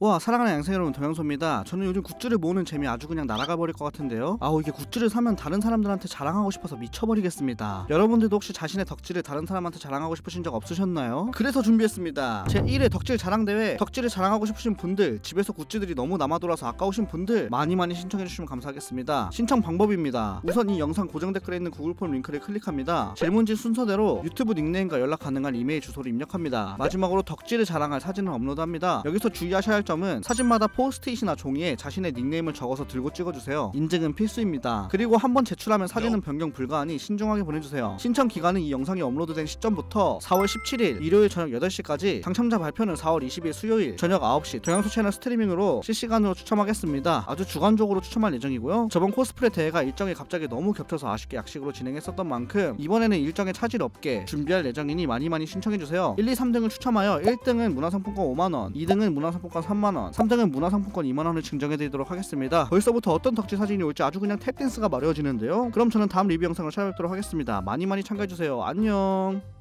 와, 사랑하는 양생 여러분, 덕양소입니다. 저는 요즘 굿즈를 모으는 재미 아주 그냥 날아가 버릴 것 같은데요. 아우, 이게 굿즈를 사면 다른 사람들한테 자랑하고 싶어서 미쳐버리겠습니다. 여러분들도 혹시 자신의 덕질을 다른 사람한테 자랑하고 싶으신 적 없으셨나요? 그래서 준비했습니다. 제 1회 덕질 자랑대회. 덕질을 자랑하고 싶으신 분들, 집에서 굿즈들이 너무 남아돌아서 아까우신 분들 많이 신청해주시면 감사하겠습니다. 신청 방법입니다. 우선 이 영상 고정 댓글에 있는 구글폼 링크를 클릭합니다. 질문지 순서대로 유튜브 닉네임과 연락 가능한 이메일 주소를 입력합니다. 마지막으로 덕질을 자랑할 사진을 업로드합니다. 여기서 주의하셔야 할 점은 사진마다 포스트잇이나 종이에 자신의 닉네임을 적어서 들고 찍어주세요. 인증은 필수입니다. 그리고 한번 제출하면 사진은 변경 불가하니 신중하게 보내주세요. 신청 기간은 이 영상이 업로드된 시점부터 4월 17일 일요일 저녁 8시까지, 당첨자 발표는 4월 20일 수요일 저녁 9시 덕양소 채널 스트리밍으로 실시간으로 추첨하겠습니다. 아주 주관적으로 추첨할 예정이고요. 저번 코스프레 대회가 일정이 갑자기 너무 겹쳐서 아쉽게 약식으로 진행했었던 만큼 이번에는 일정에 차질 없게 준비할 예정이니 많이 신청해주세요. 1, 2, 3등을 추첨하여 1등은 문화상품권 5만원, 2등은 문화상품권 3만원, 3등은 문화상품권 2만원을 증정해드리도록 하겠습니다. 벌써부터 어떤 덕질 사진이 올지 아주 그냥 탭댄스가 마려워지는데요. 그럼 저는 다음 리뷰 영상으로 찾아뵙도록 하겠습니다. 많이 참가해주세요. 안녕.